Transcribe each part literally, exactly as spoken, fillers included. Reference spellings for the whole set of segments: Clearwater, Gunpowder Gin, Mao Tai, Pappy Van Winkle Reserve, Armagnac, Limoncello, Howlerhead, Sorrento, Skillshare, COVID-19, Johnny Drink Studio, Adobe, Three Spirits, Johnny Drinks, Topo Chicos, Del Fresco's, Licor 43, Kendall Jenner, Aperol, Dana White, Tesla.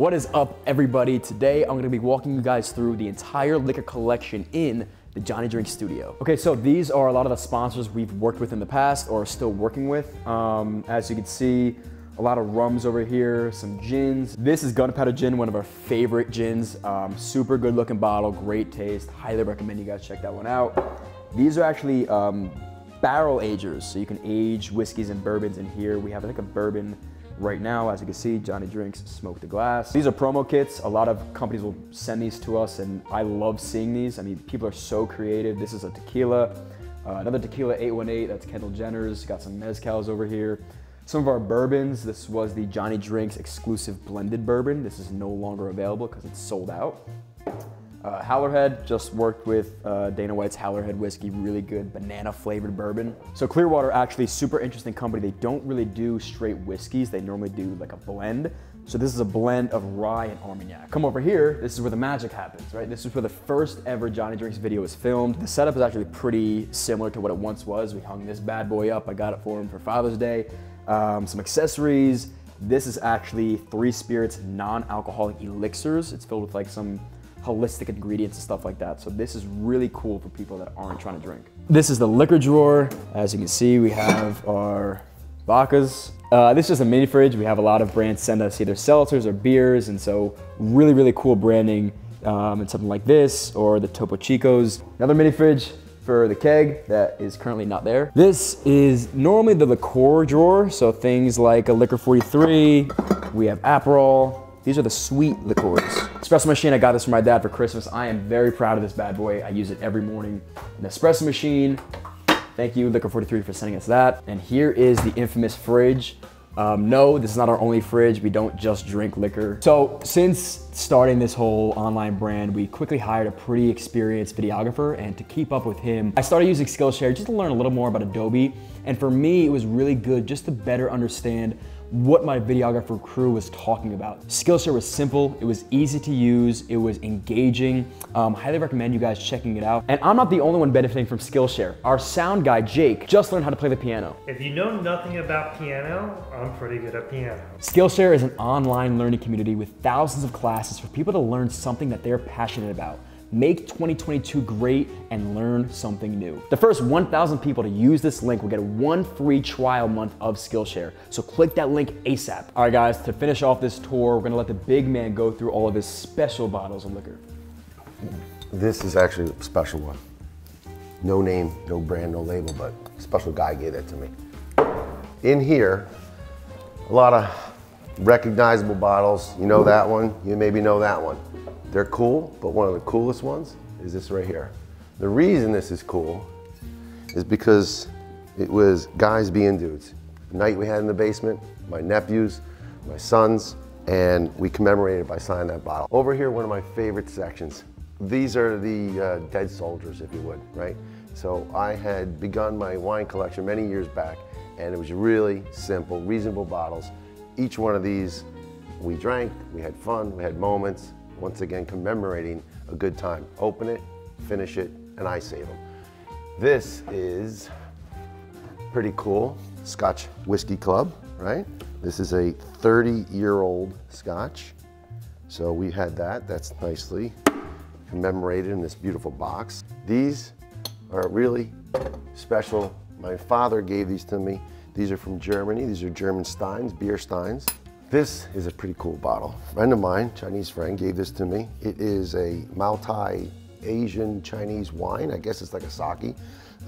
What is up, everybody? Today I'm gonna be walking you guys through the entire liquor collection in the Johnny Drink Studio. Okay, so these are a lot of the sponsors we've worked with in the past or are still working with. Um, as you can see, a lot of rums over here, some gins. This is Gunpowder Gin, one of our favorite gins. Um, super good looking bottle, great taste. Highly recommend you guys check that one out. These are actually um, barrel agers, so you can age whiskeys and bourbons in here. We have, I think, a bourbon right now. As you can see, Johnny Drinks, Smoke the Glass. These are promo kits. A lot of companies will send these to us, and I love seeing these. I mean, people are so creative. This is a tequila, uh, another tequila, eight one eight, that's Kendall Jenner's. Got some mezcals over here. Some of our bourbons, this was the Johnny Drinks exclusive blended bourbon. This is no longer available because it's sold out. Uh, Howlerhead, just worked with uh, Dana White's Howlerhead whiskey, really good banana flavored bourbon. So Clearwater, actually super interesting company. They don't really do straight whiskeys. They normally do like a blend. So this is a blend of rye and Armagnac. Come over here, this is where the magic happens, right? This is where the first ever Johnny Drinks video was filmed. The setup is actually pretty similar to what it once was. We hung this bad boy up. I got it for him for Father's Day. Um, some accessories. This is actually Three Spirits non-alcoholic elixirs. It's filled with like some holistic ingredients and stuff like that. So this is really cool for people that aren't trying to drink. This is the liquor drawer. As you can see, we have our vodkas. Uh, this is just a mini fridge. We have a lot of brands send us either seltzers or beers, and so really, really cool branding. Um, and something like this, or the Topo Chicos. Another mini fridge for the keg that is currently not there. This is normally the liqueur drawer, so things like a Licor forty-three, we have Aperol. These are the sweet liqueurs. Espresso machine, I got this from my dad for Christmas. I am very proud of this bad boy. I use it every morning. An espresso machine. Thank you, Licor forty-three, for sending us that. And here is the infamous fridge. Um, no, this is not our only fridge. We don't just drink liquor. So since starting this whole online brand, we quickly hired a pretty experienced videographer, and to keep up with him, I started using Skillshare just to learn a little more about Adobe. And for me, it was really good just to better understand what my videographer crew was talking about. Skillshare was simple, it was easy to use, it was engaging. Um, highly recommend you guys checking it out. And I'm not the only one benefiting from Skillshare. Our sound guy, Jake, just learned how to play the piano. If you know nothing about piano, I'm pretty good at piano. Skillshare is an online learning community with thousands of classes for people to learn something that they're passionate about. Make twenty twenty-two great and learn something new. The first one thousand people to use this link will get one free trial month of Skillshare. So click that link ASAP. All right, guys, to finish off this tour, we're gonna let the big man go through all of his special bottles of liquor. This is actually a special one. No name, no brand, no label, but a special guy gave that to me. In here, a lot of recognizable bottles. You know that one, you maybe know that one. They're cool, but one of the coolest ones is this right here. The reason this is cool is because it was guys being dudes. The night we had in the basement, my nephews, my sons, and we commemorated by signing that bottle. Over here, one of my favorite sections. These are the uh, dead soldiers, if you would, right? So I had begun my wine collection many years back, and it was really simple, reasonable bottles. Each one of these, we drank, we had fun, we had moments. Once again, commemorating a good time. Open it, finish it, and I save them. This is pretty cool. Scotch Whiskey Club, right? This is a thirty year old Scotch. So we had that, that's nicely commemorated in this beautiful box. These are really special. My father gave these to me. These are from Germany. These are German steins, beer steins. This is a pretty cool bottle. A friend of mine, Chinese friend, gave this to me. It is a Mao Tai Asian Chinese wine. I guess it's like a sake.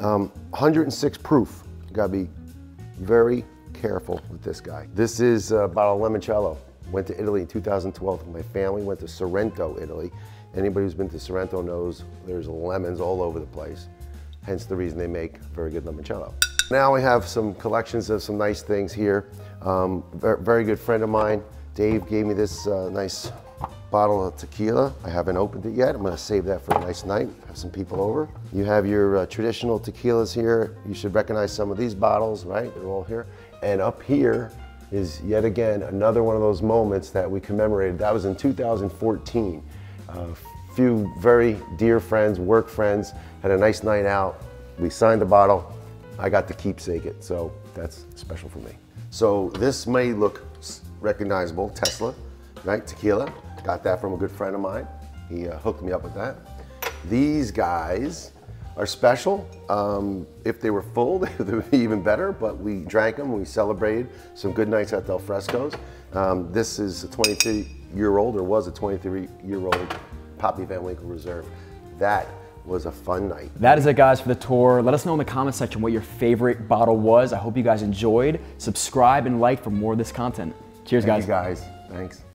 Um, one hundred six proof. You gotta be very careful with this guy. This is a bottle of Limoncello. Went to Italy in two thousand twelve. My family went to Sorrento, Italy. Anybody who's been to Sorrento knows there's lemons all over the place. Hence the reason they make very good Limoncello. Now we have some collections of some nice things here. Um, very good friend of mine, Dave, gave me this uh, nice bottle of tequila. I haven't opened it yet. I'm gonna save that for a nice night, have some people over. You have your uh, traditional tequilas here. You should recognize some of these bottles, right? They're all here. And up here is yet again another one of those moments that we commemorated. That was in two thousand fourteen. Uh, a few very dear friends, work friends, had a nice night out. We signed the bottle. I got to keepsake it, so that's special for me. So this may look recognizable, Tesla. right? Tequila, got that from a good friend of mine. He uh, hooked me up with that. These guys are special. Um, if they were full, they would be even better, but we drank them, we celebrated some good nights at Del Fresco's. Um, this is a twenty-three-year-old, or was a twenty-three-year-old Pappy Van Winkle Reserve. That was a fun night. That is it, guys, for the tour. Let us know in the comment section what your favorite bottle was. I hope you guys enjoyed. Subscribe and like for more of this content. Cheers, guys. Thank you, guys. Thanks.